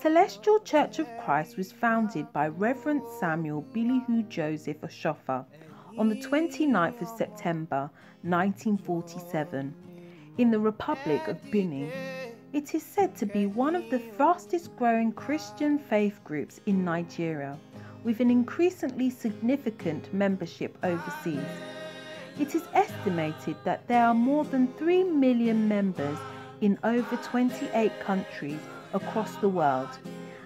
Celestial Church of Christ was founded by Reverend Samuel Bilihu Joseph Oshoffa on the 29th of September 1947 in the Republic of Bini. It is said to be one of the fastest growing Christian faith groups in Nigeria, with an increasingly significant membership overseas. It is estimated that there are more than 3 million members in over 28 countries across the world,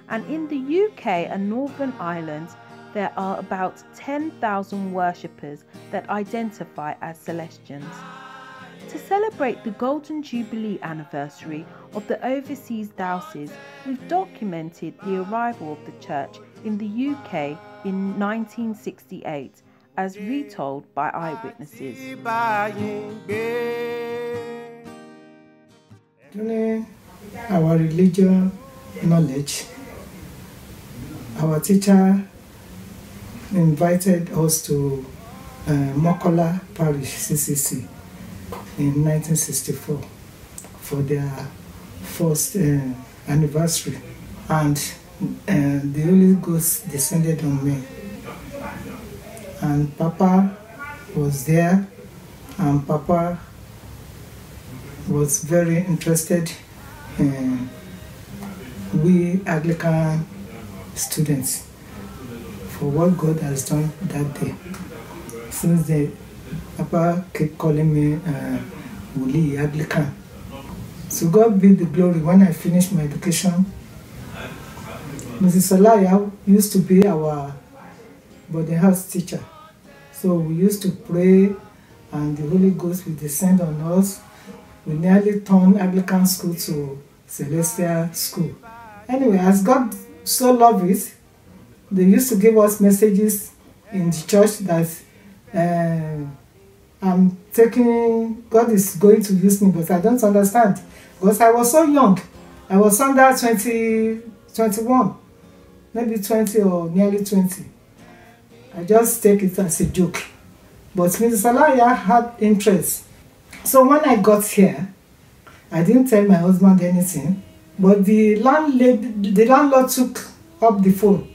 and in the UK and Northern Ireland there are about 10,000 worshippers that identify as Celestians. To celebrate the Golden Jubilee anniversary of the overseas diocese, we've documented the arrival of the church in the UK in 1968 as retold by eyewitnesses. Our religious knowledge, our teacher invited us to Mokola Parish CCC in 1964 for their first anniversary, and the Holy Ghost descended on me, and Papa was there, and Papa was very interested in we Anglican students for what God has done that day. Since the Papa kept calling me Wuli Anglican. So God be the glory. When I finished my education, Mrs. Solaya used to be our boarding house teacher. So we used to pray and the Holy Ghost would descend on us. We nearly turned Anglican school to Celestial school. Anyway, as God so loved it, they used to give us messages in the church that God is going to use me, but I don't understand. Because I was so young. I was under 21, maybe 20 or nearly 20. I just take it as a joke. But Mrs. Alaya had interest. So when I got here, I didn't tell my husband anything, but the landlord took up the phone.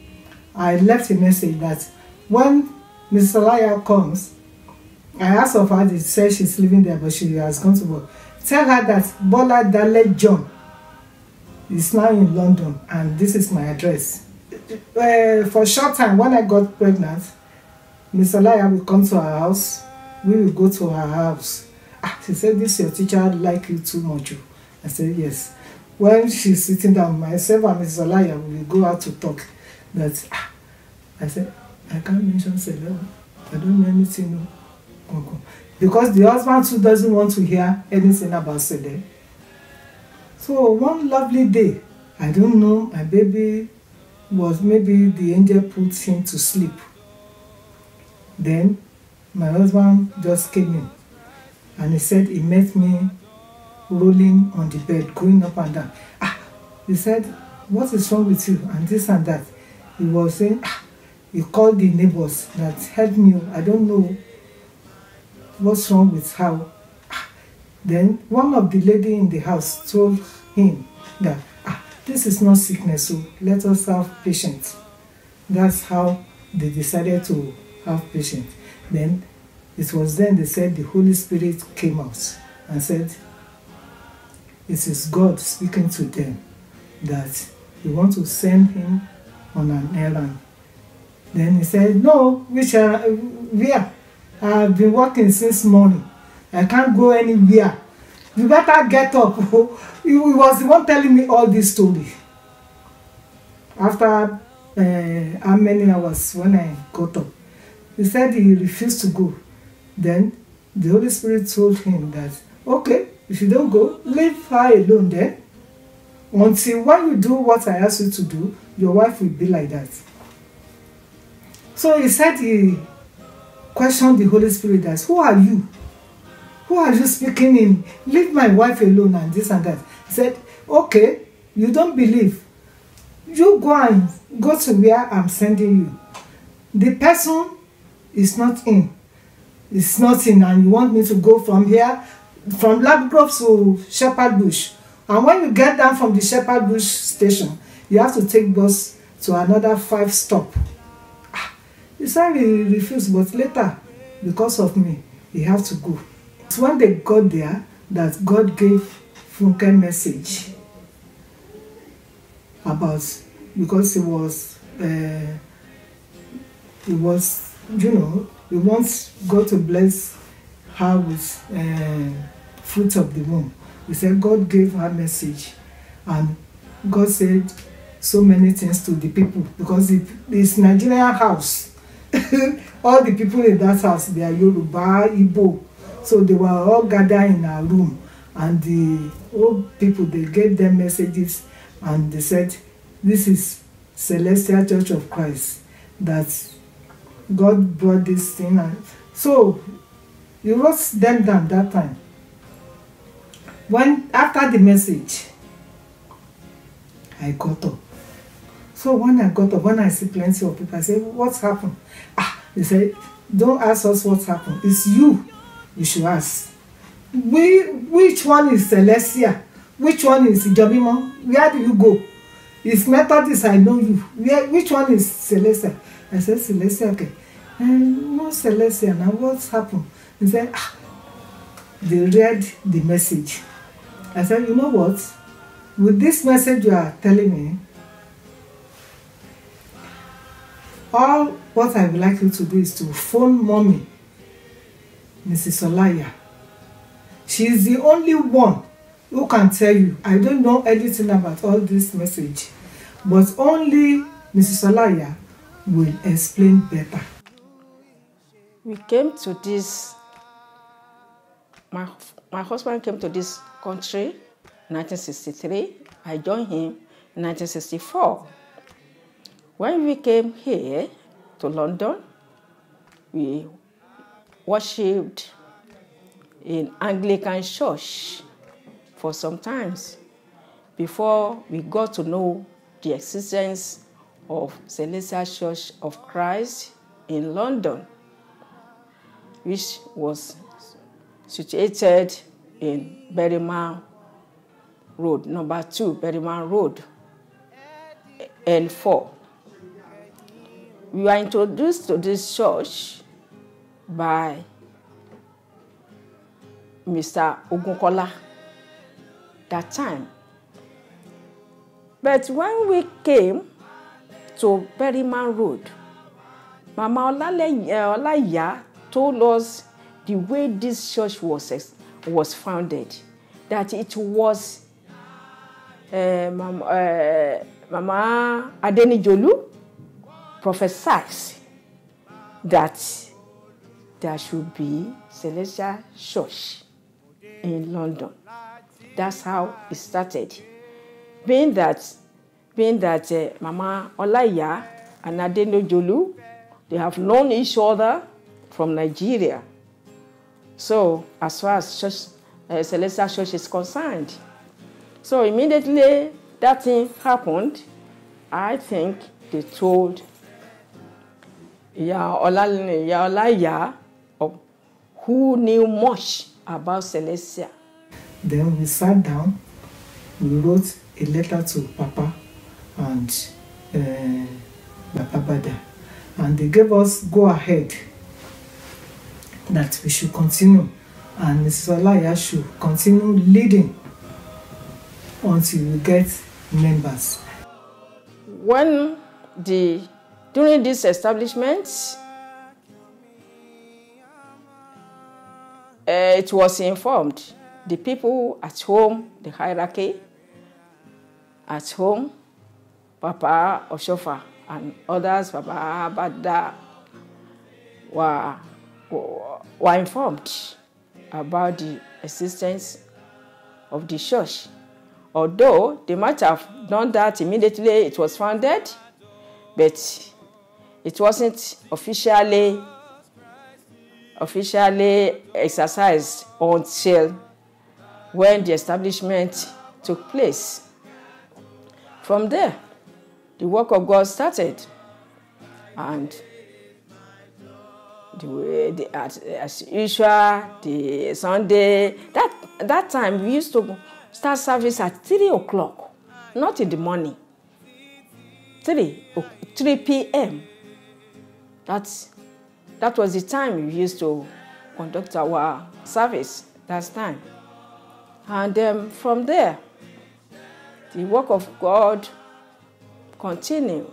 I left a message that when Miss Alaya comes, I asked of her, they said she's living there, but she has gone to work. Tell her that Bola Dale John is now in London, and this is my address. For a short time, when I got pregnant, Miss Alaya will come to her house, we will go to her house. She said, this your teacher like you too much. I said, yes. When she's sitting down, myself and Mrs. Alaya, we go out to talk. That I said, I can't mention Celeb. I don't know anything. Because the husband too doesn't want to hear anything about Celeb. So one lovely day, I don't know, my baby was maybe the angel put him to sleep. Then my husband just came in. And he said he met me rolling on the bed, going up and down. He said, what is wrong with you? And this and that. He was saying, he called the neighbors that help me. I don't know what's wrong with how. Then one of the lady in the house told him that, this is not sickness, so let us have patience. That's how they decided to have patience. Then it was then they said the Holy Spirit came out and said, it is God speaking to them that He wants to send him on an errand. Then he said, no, where? I've been working since morning. I can't go anywhere. You better get up. He was the one telling me all this story. After how many hours when I got up, he said he refused to go. Then the Holy Spirit told him that, okay, if you don't go, leave her alone then. Until when you do what I asked you to do, your wife will be like that. So he said he questioned the Holy Spirit that, who are you? Who are you speaking in? Leave my wife alone and this and that. He said, okay, you don't believe. You go and go to where I'm sending you. The person is not in. It's nothing, and you want me to go from here, from Labgrove to Shepherd Bush. And when you get down from the Shepherd Bush station, you have to take bus to another 5 stops. He said he refused, but later, because of me, he had to go. It's when they got there that God gave Funke a message about, because he was, you know, we want God to bless her with fruit of the womb. He said God gave her message, and God said so many things to the people, because it's Nigerian house. All the people in that house, they are Yoruba, Igbo. So they were all gathered in our room, and the old people, they gave them messages, and they said, this is Celestial Church of Christ, that God brought this thing. And so he wrote them down that time. When, after the message, I got up. So when I got up, when I see plenty of people, I say, what's happened? They said, don't ask us what's happened. It's you. You should ask. Which one is Celestia? Which one is Ijobimon? Where do you go? It's Methodist, I know you. Which one is Celestia? I said, Celestia, okay. And no Celestia, now what's happened? He said, They read the message. I said, you know what? With this message you are telling me, all what I would like you to do is to phone mommy, Mrs. Olaya. She is the only one who can tell you. I don't know anything about all this message, but only Mrs. Olaya will explain better. We came to this. My husband came to this country in 1963. I joined him in 1964. When we came here to London, we worshipped in Anglican church for some time before we got to know the existence of Celestial Church of Christ in London, which was situated in Perryman Road, number 2, Perryman Road, N4. We were introduced to this church by Mr. Ogunkola that time. But when we came to Perryman Road, Mama Olaya told us the way this church was founded, that it was Mama Adenijolu prophesied that there should be Celestial Church in London. That's how it started. Being that Mama Olaya and Adenijolu, they have known each other from Nigeria. So, as far as church, Celestial Church is concerned. So, immediately that thing happened, I think they told Olaya, who knew much about Celestia. Then we sat down, we wrote a letter to Papa and Baba Bada, and they gave us go ahead that we should continue, and Mrs. Olaya should continue leading until we get members. During this establishment, it was informed, the people at home, the hierarchy at home, Papa Oshoffa and others, Baba Bada, were informed about the existence of the church. Although they might have done that immediately it was founded, but it wasn't officially exercised until when the establishment took place. From there, the work of God started, and as usual, the Sunday. That time we used to start service at 3 o'clock, not in the morning. 3 p.m. That was the time we used to conduct our service. That time, and from there, the work of God continued.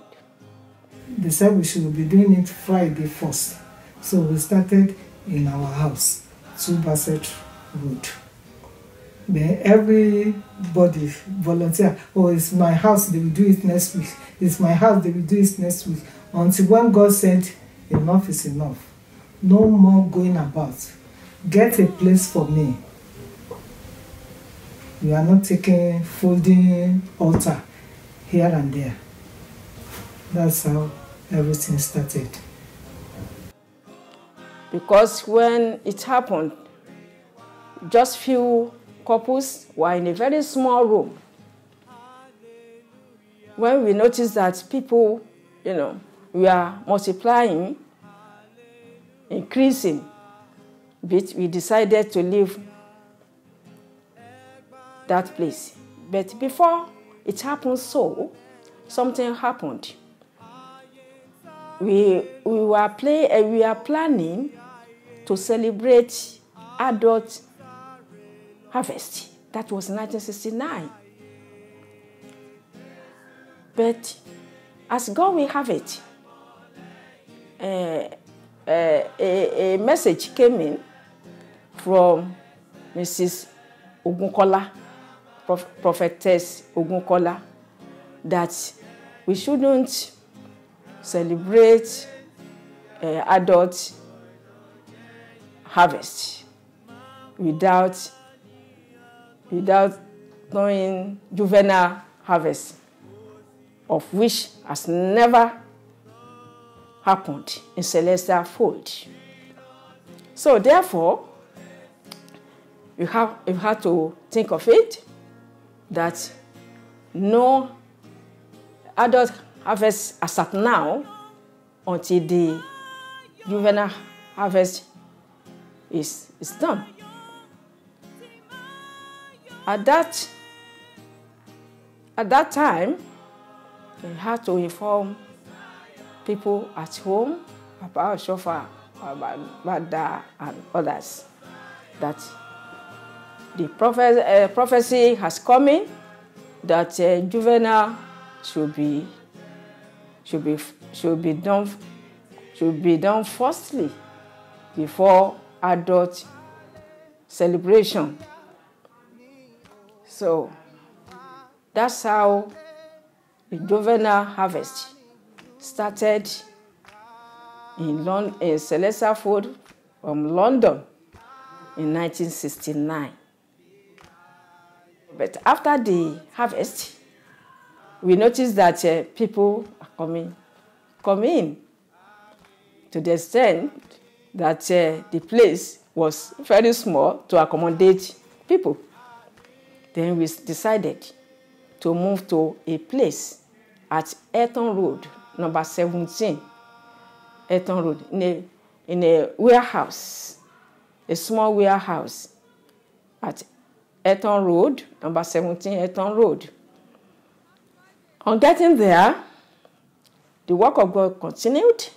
They said we should be doing it Friday first. So we started in our house, Subasset Road. Then everybody volunteer, oh, it's my house, they will do it next week. It's my house, they will do it next week. Until when God said, enough is enough. No more going about. Get a place for me. We are not taking folding altar here and there. That's how everything started. Because when it happened, just few couples were in a very small room. When we noticed that people, we are multiplying, increasing, but we decided to leave that place. But before it happened so, something happened. We are planning to celebrate adult harvest. That was 1969. But as God will have it, a message came in from Mrs. Ogunkola, Prophetess Ogunkola, that we shouldn't celebrate adult harvest without knowing juvenile harvest, of which has never happened in Celestial Fold. So therefore, you have to think of it that no adult harvest as at now until the juvenile harvest is done. At that time, we had to inform people at home about Oshoffa, about Bada and others, that the prophecy has come in that juvenile should be done firstly before adult celebration. So that's how the juvenile harvest started in Celestial Ford from London in 1969. But after the harvest, we noticed that people are coming to the extent that the place was very small to accommodate people. Then we decided to move to a place at Eton Road, number 17, Eton Road, in a warehouse, a small warehouse at Eton Road, number 17, Eton Road. On getting there, the work of God continued,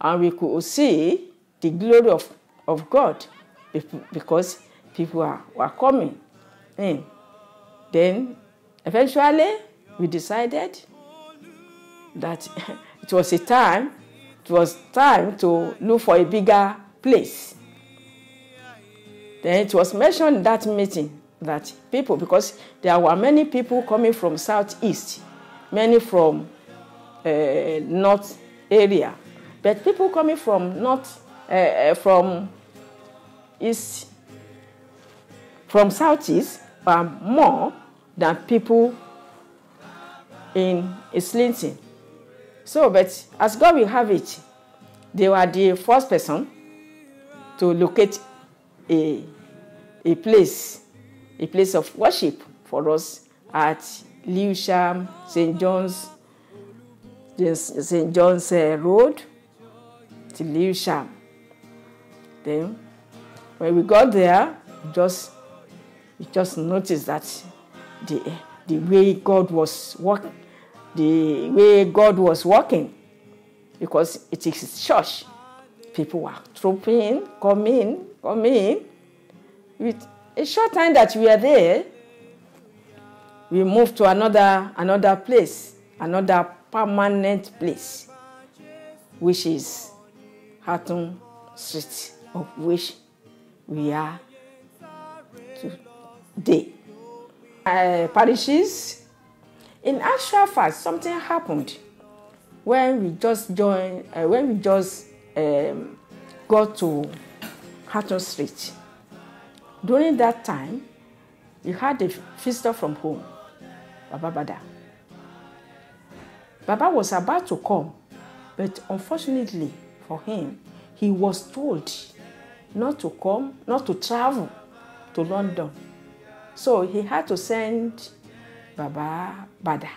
and we could see the glory of God because people were coming in. Then, eventually, we decided that it was time to look for a bigger place. Then it was mentioned in that meeting that people, because there were many people coming from southeast, many from north area, but people coming from southeast are more than people in Islington. So, but as God will have it, they were the first person to locate a place of worship for us at Lewisham, Saint John's Road, to Lewisham. them. When we got there, we just noticed that the way God was working, because it is his church. People were trooping, coming. With a short time that we were there, we moved to another place, another permanent place, which is Harton Street, of which we are today. Parishes, in actual fact, something happened when we just joined, got to Harton Street. During that time, we had a visitor from home, Baba Bada. Baba was about to come, but unfortunately for him, he was told not to come, not to travel to London. So he had to send Baba Bada.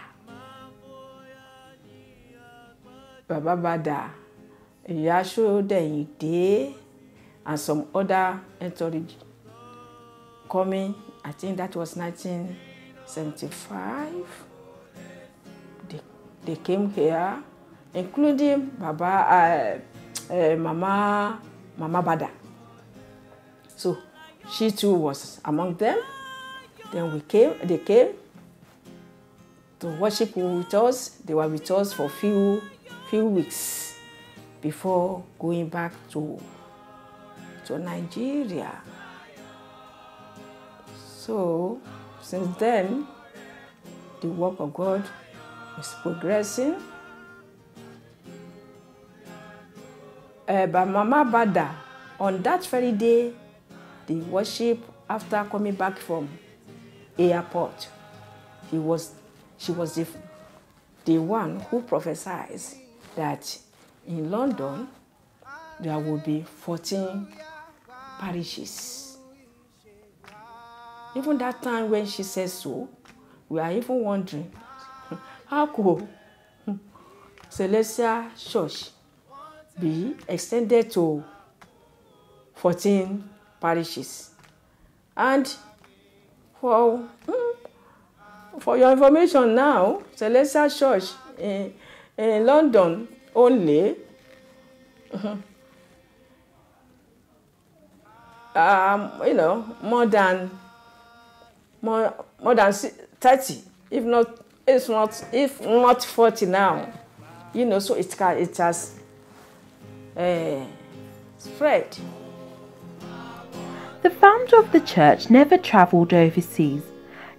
Baba Bada, Yashu Deide, and some other entourage coming. I think that was 1975. They came here, including Mama Bada. So she too was among them. Then they came to worship with us. They were with us for few weeks before going back to Nigeria. So since then, the work of God is progressing. But Mama Bada, on that very day, the worship after coming back from airport, she was the one who prophesied that in London there will be 14 parishes. Even that time when she said so, we are even wondering how could Celestial Church be extended to 14 parishes. And for your information now, Celestial Church in London only, more than 30, if not 40 now, so it has spread. The founder of the church never travelled overseas,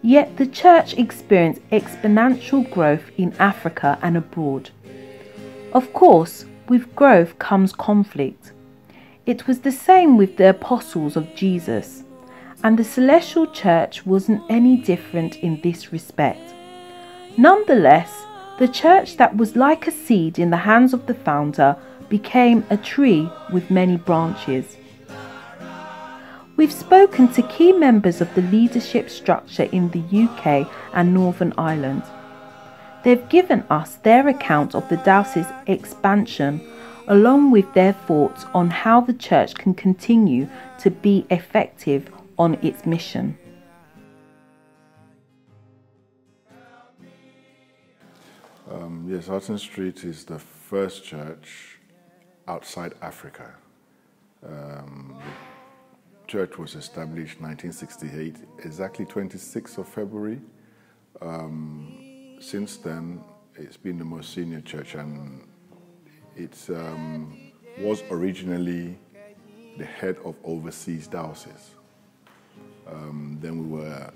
yet the church experienced exponential growth in Africa and abroad. Of course, with growth comes conflict. It was the same with the apostles of Jesus, and the Celestial Church wasn't any different in this respect. Nonetheless, the church that was like a seed in the hands of the founder became a tree with many branches. We've spoken to key members of the leadership structure in the UK and Northern Ireland. They've given us their account of the diocese's expansion, along with their thoughts on how the church can continue to be effective on its mission. Yes, Harton Street is the first church outside Africa. Church was established 1968, exactly 26th of February. Since then, it's been the most senior church, and it was originally the head of overseas diocese. Then we were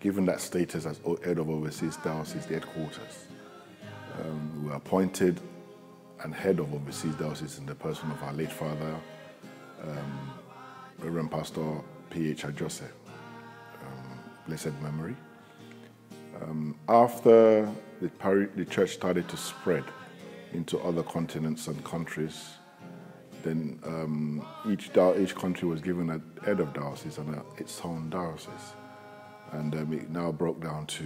given that status as head of overseas diocese, the headquarters. We were appointed and head of overseas diocese in the person of our late father, Reverend Pastor P. H. I. Joseph, blessed memory. After the church started to spread into other continents and countries, then each country was given a head of diocese and its own diocese. And it now broke down to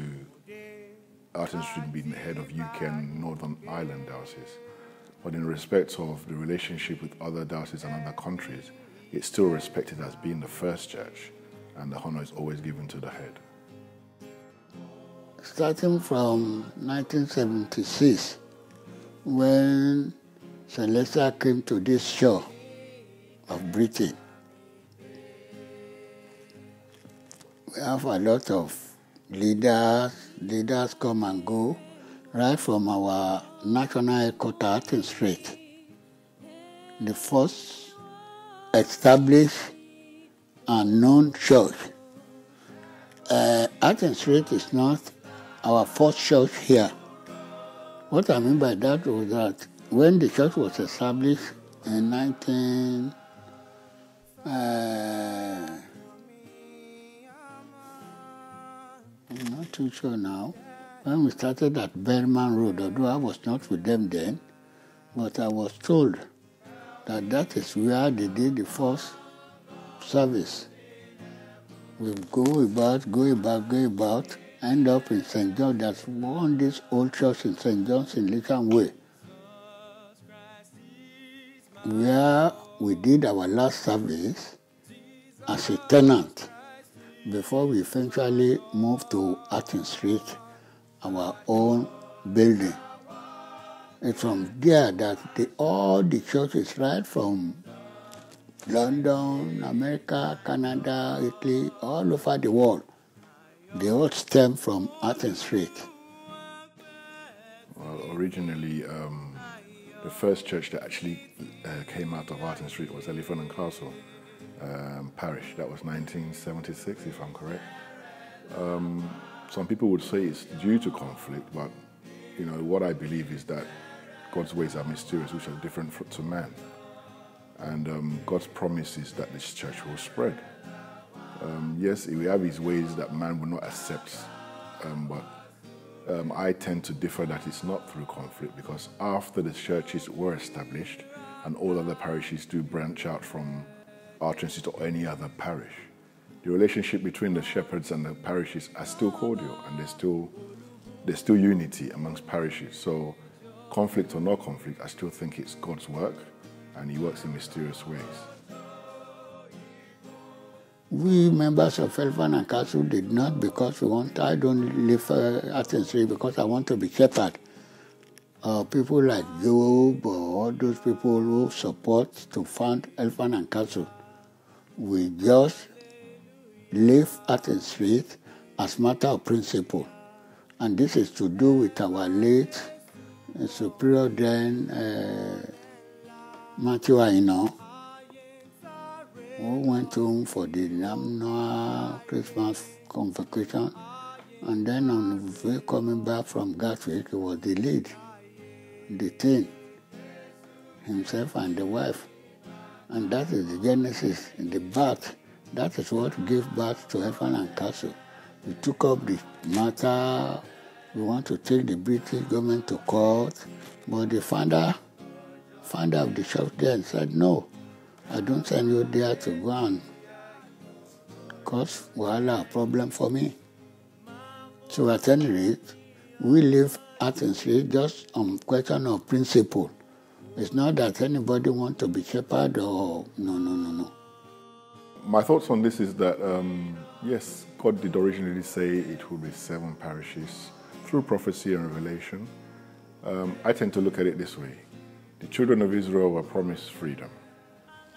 Arthington Street being the head of UK and Northern Ireland diocese. But in respect of the relationship with other dioceses and other countries, It's still respected as being the first church, and the honour is always given to the head. Starting from 1976, when Celestial came to this shore of Britain, we have a lot of leaders. Leaders come and go, right from our national headquarters, Atkins Street. The first established and known church. Atkins Street is not our first church here. What I mean by that was that when the church was established in 19 when we started at Bellman Road, although I was not with them then, but I was told that that is where they did the first service. We go about, end up in Saint John's. That's one this old church in Saint John's in Lincoln Way, where we did our last service as a tenant before we eventually moved to Arthington Street, our own building. It's from there that all the churches, right from London, America, Canada, Italy, all over the world, they all stem from Athens Street. Well, originally, the first church that actually came out of Athens Street was Elephant and Castle Parish. That was 1976, if I'm correct. Some people would say it's due to conflict, but you know, what I believe is that God's ways are mysterious, which are different to man. And God's promise is that this church will spread. Yes, we have his ways that man will not accept, but I tend to differ that it's not through conflict, because after the churches were established and all other parishes do branch out from Arthington Street or any other parish, the relationship between the shepherds and the parishes are still cordial, and there's still unity amongst parishes. So conflict or no conflict, I still think it's God's work, and he works in mysterious ways. We members of Elephant and Castle did not, because we want, I don't live Athens Street because I want to be shepherd. People like Job or all those people who support to found Elephant and Castle, we just live Athens Street as matter of principle. And this is to do with our late superior then, Matthew Aino, who went home for the Lamna Christmas convocation, and then on the way coming back from Gatwick, he was the lead, the team, himself and the wife. And that is the genesis, the birth. That is what gave birth to Elephant and Castle. We took up the matter. We want to take the British government to court, but the founder of the church there and said, "No, I don't send you there to go and cause a problem for me." So at any rate, we leave Athens Street just on question of principle. It's not that anybody wants to be shepherd or no. My thoughts on this is that, yes, God did originally say it would be 7 parishes through prophecy and revelation. I tend to look at it this way. The children of Israel were promised freedom.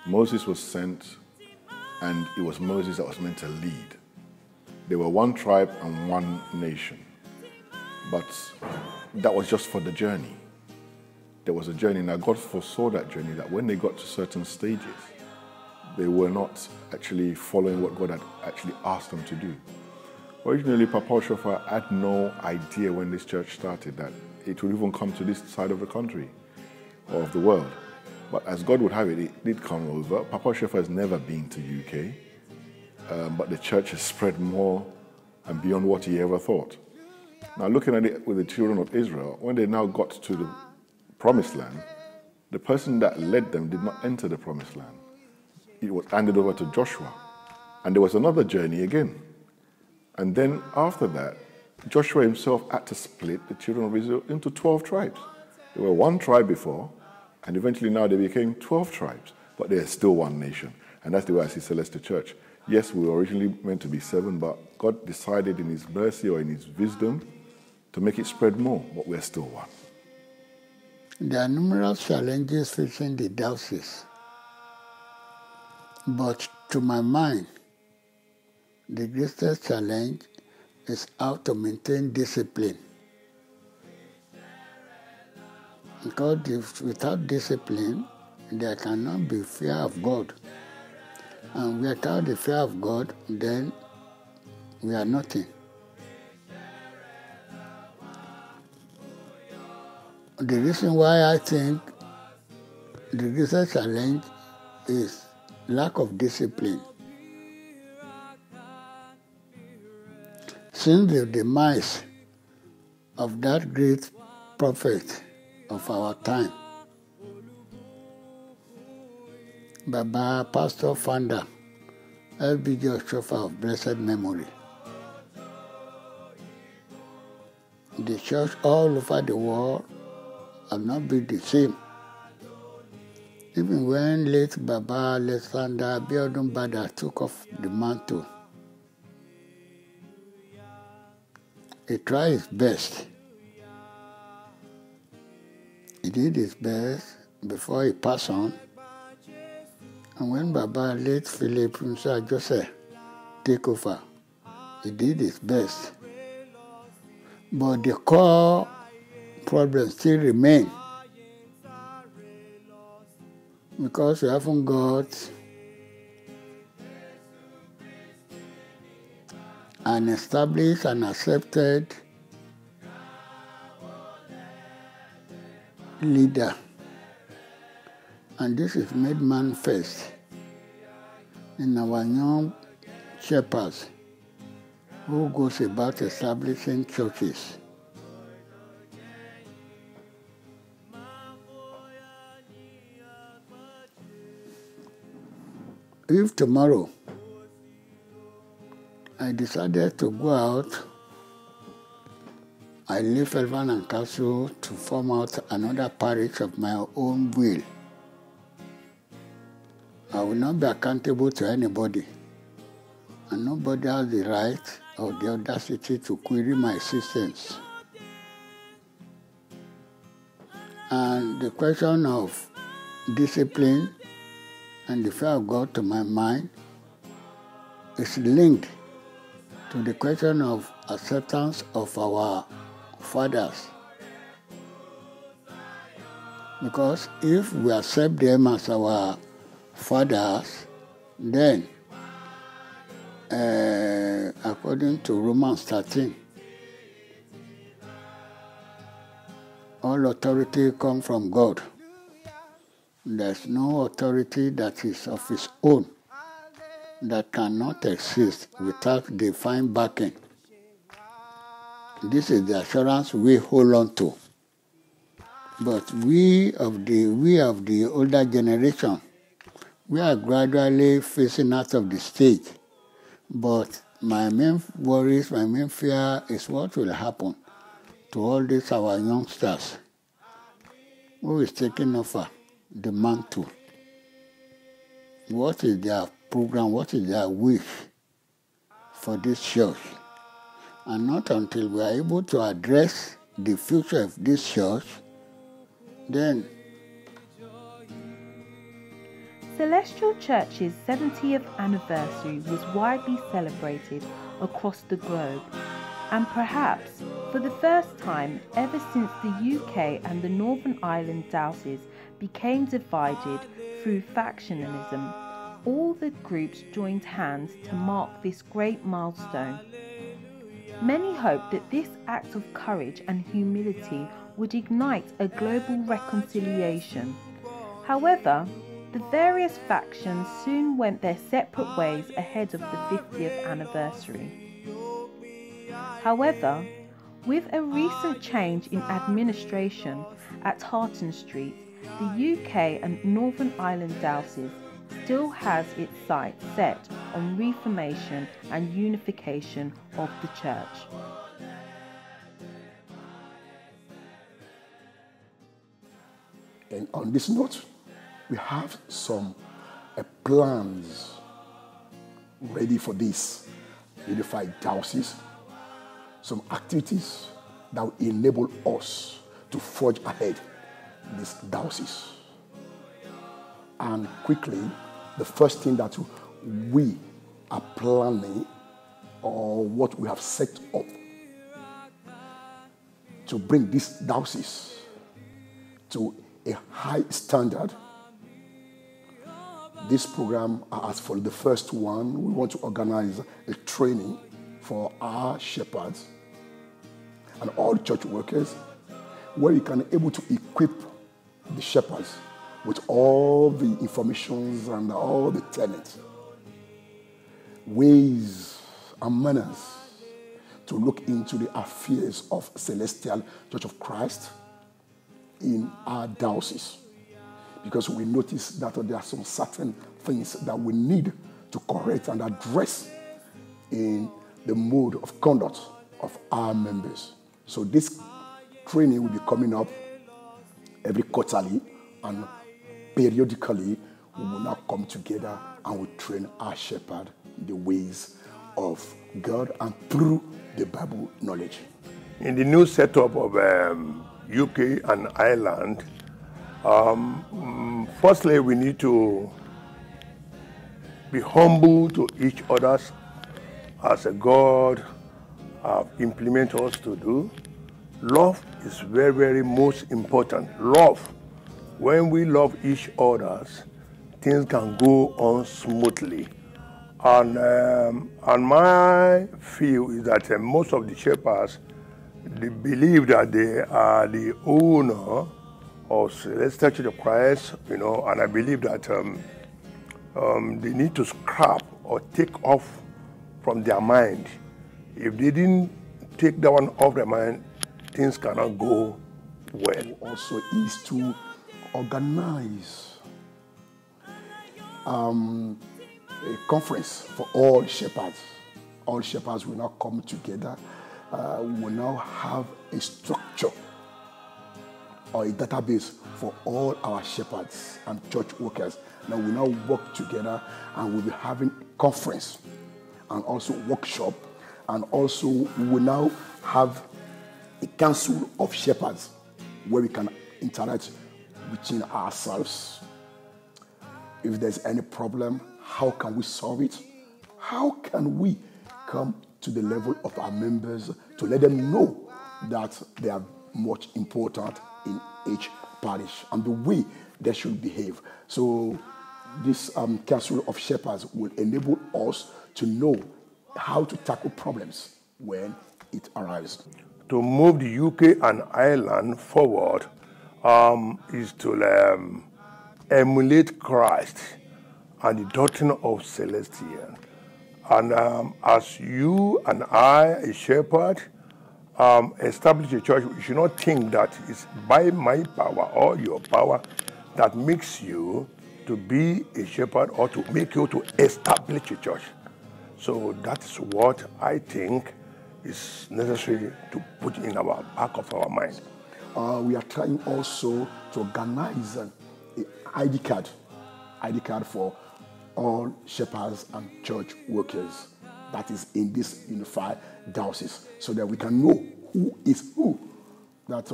Moses was sent, and it was Moses that was meant to lead. They were one tribe and one nation, but that was just for the journey. There was a journey. Now, God foresaw that journey, that when they got to certain stages, they were not actually following what God had actually asked them to do. Originally, Papa Oshoffa had no idea when this church started that it would even come to this side of the country, of the world. But as God would have it, it did come over. Papa Oshoffa has never been to UK, but the church has spread more and beyond what he ever thought. Now, looking at it with the children of Israel, when they now got to the Promised Land, the person that led them did not enter the Promised Land. It was handed over to Joshua, and there was another journey again. And then after that, Joshua himself had to split the children of Israel into 12 tribes. They were one tribe before, and eventually now they became 12 tribes, but they are still one nation. And that's the way I see Celestial Church. Yes, we were originally meant to be 7, but God decided in his mercy or in his wisdom to make it spread more, but we're still 1. There are numerous challenges facing the diocese, but to my mind, the greatest challenge is how to maintain discipline. Because if without discipline, there cannot be fear of God. And without the fear of God, then we are nothing. The reason why I think the greatest challenge is lack of discipline. Since the demise of that great prophet of our time, Baba Pastor Founder, SBJ Oshoffa of blessed memory, the church all over the world have not been the same. Even when late Baba Alexander, Beeldon Bada took off the mantle, he tried his best. He did his best before he passed on. And when Baba late Philip and Sir Joseph take over, he did his best. But the core problem still remains, because we haven't got an established and accepted leader. And this is made manifest in our young shepherds who goes about establishing churches. If tomorrow I decided to go out, I leave Elephant and Castle to form out another parish of my own will. I will not be accountable to anybody, and nobody has the right or the audacity to query my existence. And the question of discipline and the fear of God, to my mind, is linked to the question of acceptance of our fathers. Because if we accept them as our fathers, then, according to Romans 13, all authority comes from God. There's no authority that is of its own that cannot exist without divine backing. This is the assurance we hold on to. But we of the older generation, we are gradually facing out of the stage. But my main worries, my main fear is what will happen to all these our youngsters who is taking over the mantle. What is their program? What is their wish for this church? And not until we are able to address the future of this church, then. Celestial Church's 70th anniversary was widely celebrated across the globe, and perhaps for the first time ever since the UK and the Northern Ireland dioceses became divided through factionalism, all the groups joined hands to mark this great milestone. Many hoped that this act of courage and humility would ignite a global reconciliation. However, the various factions soon went their separate ways ahead of the 50th anniversary. However, with a recent change in administration at Harton Street, the UK and Northern Ireland diocese still has its sights set on reformation and unification of the church. And on this note, we have some plans ready for this. Unified diocese, some activities that will enable us to forge ahead this diocese. And quickly, the first thing that we are planning, or what we have set up to bring this diocese to a high standard, this program as for the first one, we want to organize a training for our shepherds and all church workers, where we can able to equip the shepherds with all the informations and all the tenets, ways and manners to look into the affairs of Celestial Church of Christ in our diocese. Because we notice that there are some certain things that we need to correct and address in the mode of conduct of our members. So this training will be coming up every quarterly, and periodically we will now come together and we train our shepherd in the ways of God and through the Bible knowledge. In the new setup of UK and Ireland, firstly, we need to be humble to each other as God implements us to do. Love is very, very most important. Love. When we love each other, things can go on smoothly. And my feel is that most of the shepherds, they believe that they are the owner of Celestial Church of Christ, you know, and I believe that they need to scrap or take off from their mind. If they didn't take that one off their mind, things cannot go well. Also is to organize a conference for all shepherds. All shepherds will now come together. We will now have a structure or a database for all our shepherds and church workers. Now we now work together, and we'll be having conference and also workshop, and also we will now have a council of shepherds where we can interact within ourselves. If there's any problem, how can we solve it? How can we come to the level of our members to let them know that they are much important in each parish and the way they should behave? So this council of shepherds will enable us to know how to tackle problems when it arises. To move the UK and Ireland forward is to emulate Christ and the doctrine of Celestial. And as you and I, a shepherd, establish a church, you should not think that it's by my power or your power that makes you to be a shepherd or to make you to establish a church. So that's what I think is necessary to put in our back of our mind. We are trying also to organize an ID card for all shepherds and church workers that is in this unified diocese, so that we can know who is who, that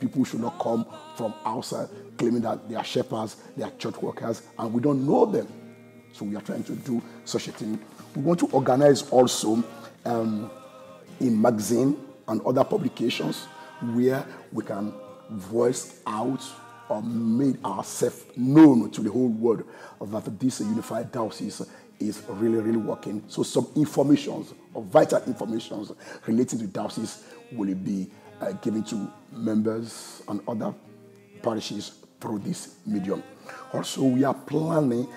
people should not come from outside claiming that they are shepherds, they are church workers, and we don't know them. So we are trying to do such a thing. We want to organize also in magazine and other publications where we can voice out or make ourselves known to the whole world that this unified diocese is really, really working. So some informations, or vital informations relating to diocese will be given to members and other parishes through this medium. Also, we are planning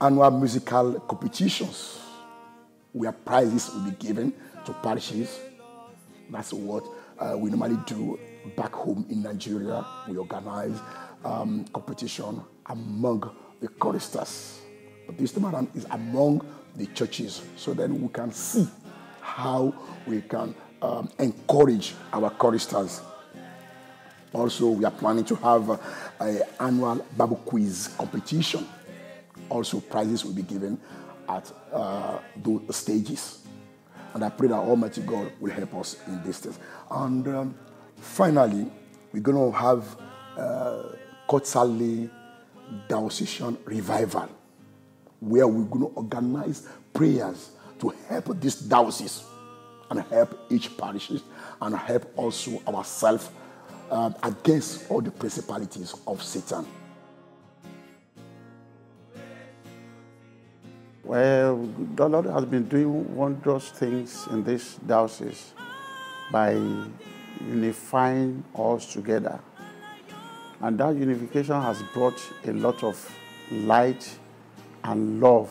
annual musical competitions where prizes will be given to parishes. That's what we normally do back home in Nigeria. We organize competition among the choristers. This time around is among the churches, so then we can see how we can encourage our choristers. Also, we are planning to have an annual Bible quiz competition also prizes will be given at those stages. And I pray that Almighty God will help us in this test. And finally, we're going to have Kotsali diocesan revival, where we're going to organize prayers to help this diocese and help each parish and help also ourselves against all the principalities of Satan. Well, the Lord has been doing wondrous things in this diocese by unifying us together. And that unification has brought a lot of light and love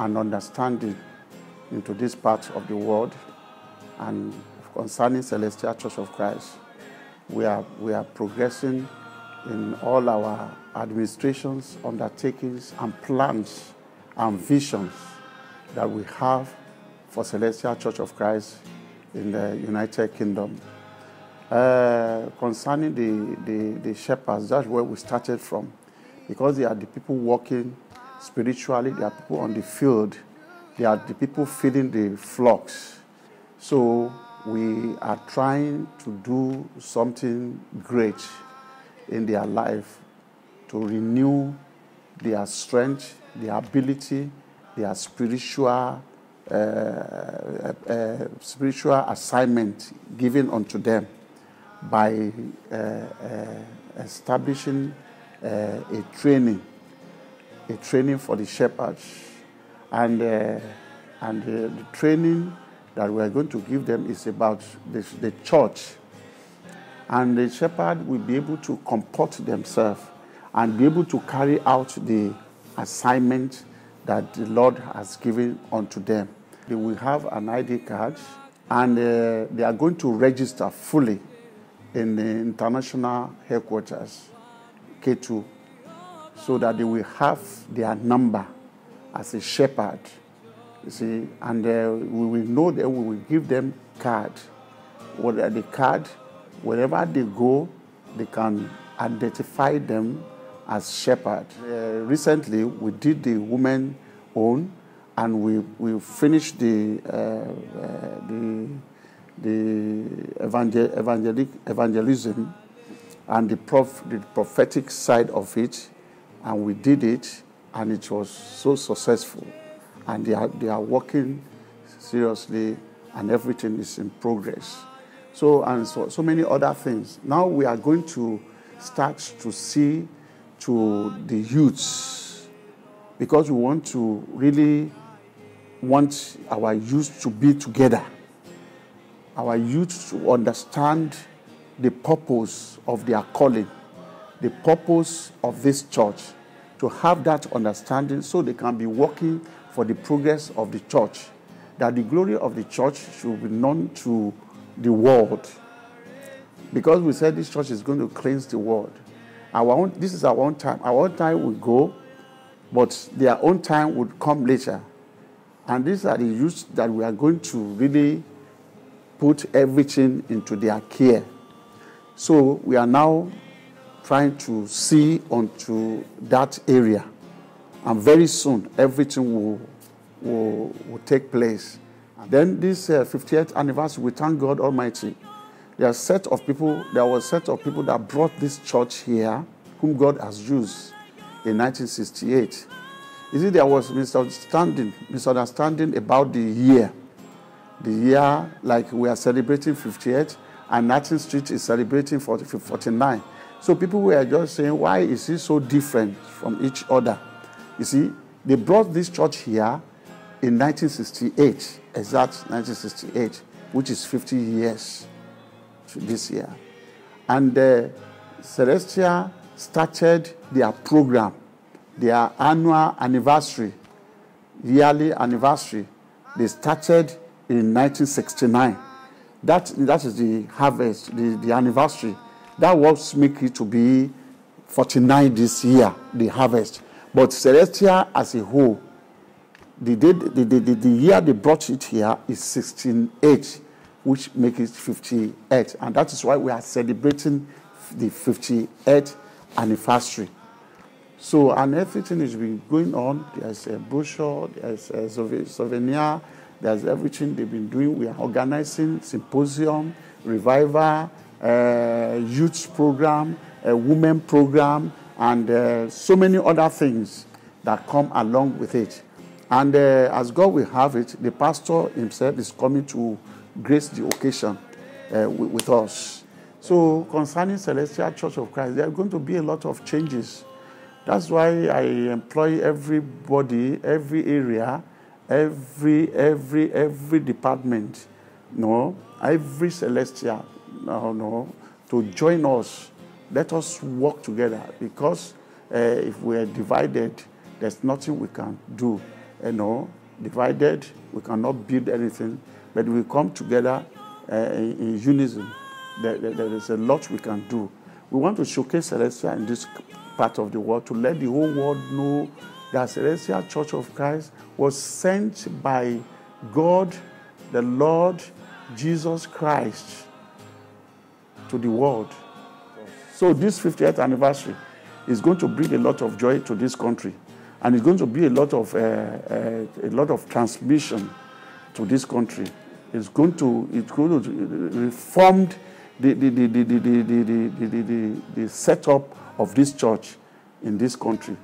and understanding into this part of the world. And concerning Celestial Church of Christ, we are progressing in all our administrations, undertakings, and plans and visions that we have for Celestial Church of Christ in the United Kingdom. Concerning the shepherds, that's where we started from, because they are the people working spiritually, they are people on the field, they are the people feeding the flocks. So we are trying to do something great in their life to renew their strength, their ability, their spiritual assignment given unto them by establishing a training for the shepherds, and the training that we are going to give them is about the church, and the shepherd will be able to comport themselves and be able to carry out the assignment that the Lord has given unto them. They will have an ID card, and they are going to register fully in the international headquarters, K2, so that they will have their number as a shepherd. You see, and we will know that we will give them card. Whether the card, wherever they go, they can identify them as shepherd. Recently, we did the women own, and we finished the evangelism and the prophetic side of it, and we did it, and it was so successful. And they are working seriously, and everything is in progress. So many other things. Now we are going to start to see to the youths, because we want to really want our youth to be together, our youth to understand the purpose of their calling, the purpose of this church, to have that understanding so they can be working for the progress of the church, that the glory of the church should be known to the world. Because we said this church is going to cleanse the world. This is our own time. Our own time will go, but their own time would come later. And these are the youth that we are going to really put everything into their care. So we are now trying to see onto that area. And very soon, everything will take place. And then this 50th anniversary, we thank God Almighty. There was a set of people that brought this church here, whom God has used in 1968. You see, there was misunderstanding about the year. The year, like we are celebrating 58, and Atkins Street is celebrating 49. So people were just saying, why is it so different from each other? You see, they brought this church here in 1968, exact 1968, which is 50 years to this year. And Celestia started their program, their annual anniversary, yearly anniversary. They started in 1969. That is the harvest, the anniversary. That was make it to be 49 this year, the harvest. But Celestia as a whole, the year they brought it here is 68, which makes it 58. And that is why we are celebrating the 58th anniversary. So, and everything has been going on. There's a brochure, there's a souvenir, there's everything they've been doing. We are organizing symposium, revival, youth program, a women program, and so many other things that come along with it. And as God will have it, the pastor himself is coming to grace the occasion with us. So concerning Celestial Church of Christ, there are going to be a lot of changes. That's why I employ everybody, every area, every department, no, every Celestial, no, to join us. Let us work together, because if we are divided, there's nothing we can do. You know, divided, we cannot build anything. But we come together in unison. There is a lot we can do. We want to showcase Celestia in this part of the world, to let the whole world know that Celestial Church of Christ was sent by God, the Lord Jesus Christ, to the world. So this 50th anniversary is going to bring a lot of joy to this country, and it's going to be a lot of transmission to this country. It's going to reform the setup of this church in this country.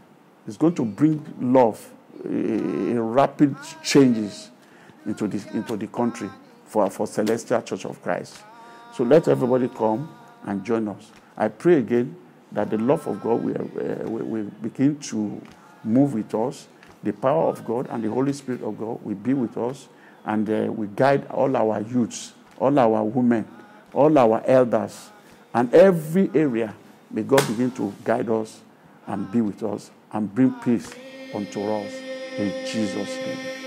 It's going to bring love, rapid changes into the country for Celestial Church of Christ. So let everybody come and join us. I pray again that the love of God will begin to move with us. The power of God and the Holy Spirit of God will be with us, and we guide all our youths, all our women, all our elders, and every area. May God begin to guide us and be with us and bring peace unto us in Jesus' name.